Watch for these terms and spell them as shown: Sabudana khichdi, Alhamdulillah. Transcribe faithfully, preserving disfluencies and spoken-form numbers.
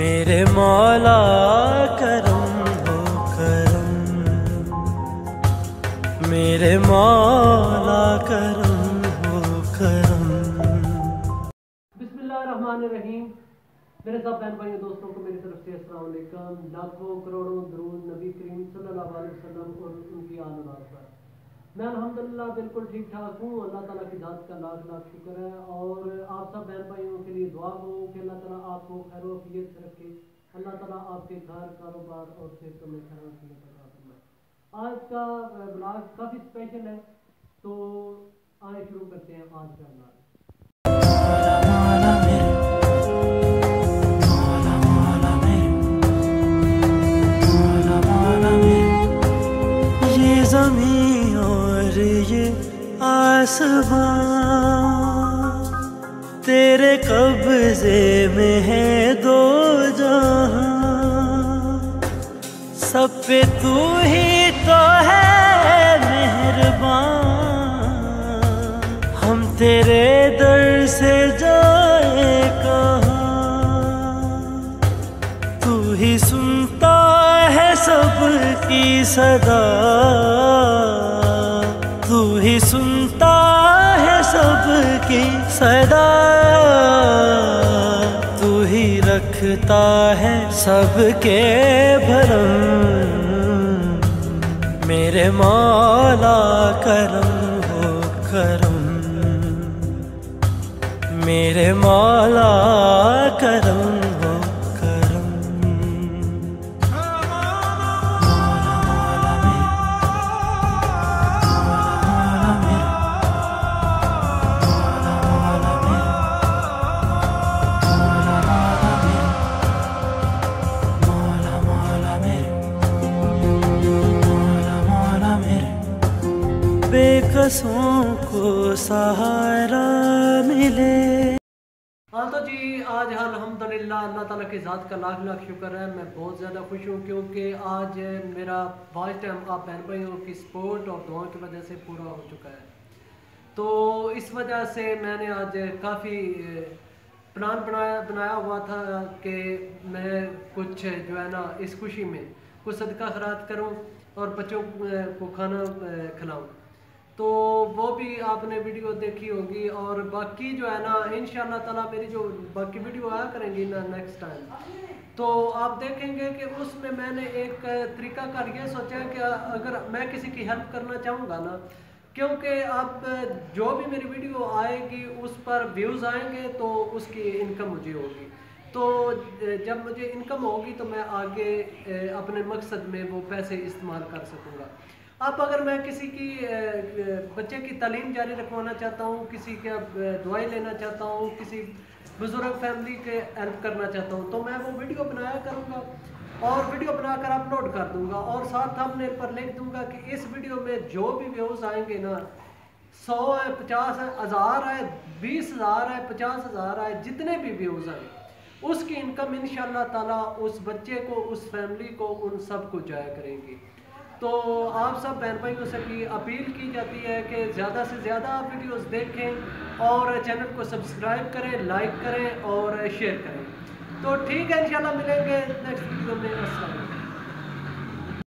मेरे मौला करम हो करम, मेरे मौला करम हो करम। बिस्मिल्लाहिर्रहमानिर्रहीम। मेरे सब बहन भाइयों दोस्तों को मेरी तरफ से अस्सलाम वालेकुम। लाखों करोड़ों दुरूद नबी करीम सल्लल्लाहु अलैहि वसल्लम और उनकी आल औलाद पर। मैं अल्हम्दुलिल्लाह बिल्कुल ठीक ठाक हूँ। अल्लाह ताला की जात का लाख लाख शुक्र है और आप सब बहन भाइयों के लिए दुआ हो कि अल्लाह ताला आपको खैरोफियत रखे, अल्लाह ताला आपके घर कारोबार और सेहत में खैरोफियत अता फरमाए। आज का ब्लॉग काफ़ी स्पेशल है, तो आए शुरू करते हैं आज का ब्लॉग। तेरे कब्जे में है दो जहां, सब पे तू ही तो है मेहरबान। हम तेरे दर से जाए कहां, तू ही सुनता है सबकी सदा, तू ही सुनता है सबकी सदा, तू ही रखता है सबके भरम। मेरे मौला करम हो करम, मेरे मौला करम हो करम। बेकसों को सहारा मिले। हाँ तो जी, आज अल्हम्दुलिल्लाह अल्लाह ताला की ज़ात का लाख लाख शुक्र है। मैं बहुत ज़्यादा खुश हूँ क्योंकि आज मेरा फर्स्ट टाइम आप बहन भाइयों की सपोर्ट और दुआ की वजह से पूरा हो चुका है। तो इस वजह से मैंने आज काफ़ी प्लान बनाया बनाया हुआ था कि मैं कुछ जो है ना इस खुशी में कुछ सदका खैरात करूँ और बच्चों को खाना खिलाऊँ। तो वो भी आपने वीडियो देखी होगी और बाकी जो है ना इंशाअल्लाह ताला मेरी जो बाकी वीडियो आया करेंगी ना नेक्स्ट टाइम, तो आप देखेंगे कि उसमें मैंने एक तरीका का ये सोचा कि अगर मैं किसी की हेल्प करना चाहूँगा ना, क्योंकि आप जो भी मेरी वीडियो आएगी उस पर व्यूज़ आएंगे तो उसकी इनकम मुझे होगी। तो जब मुझे इनकम होगी तो मैं आगे अपने मकसद में वो पैसे इस्तेमाल कर सकूँगा। अब अगर मैं किसी की बच्चे की तालीम जारी रखवाना चाहता हूँ, किसी का दुआई लेना चाहता हूँ, किसी बुज़ुर्ग फैमिली के हेल्प करना चाहता हूँ, तो मैं वो वीडियो बनाया करूँगा और वीडियो बनाकर अपलोड कर दूँगा और साथ थंबनेल पर लिख दूँगा कि इस वीडियो में जो भी व्यूज़ आएंगे ना, सौ है, पचास है, हज़ार है, बीस हज़ार है, पचास हज़ार है, जितने भी व्यूज़ आए उसकी इनकम इंशाअल्लाह ताला उस बच्चे को, उस फैमिली को, उन सब को जाया करेंगी। तो आप सब बहन भाइयों से भी अपील की जाती है कि ज़्यादा से ज़्यादा वीडियोस देखें और चैनल को सब्सक्राइब करें, लाइक करें और शेयर करें। तो ठीक है, इंशाल्लाह मिलेंगे नेक्स्ट वीडियो में। अस्सलाम।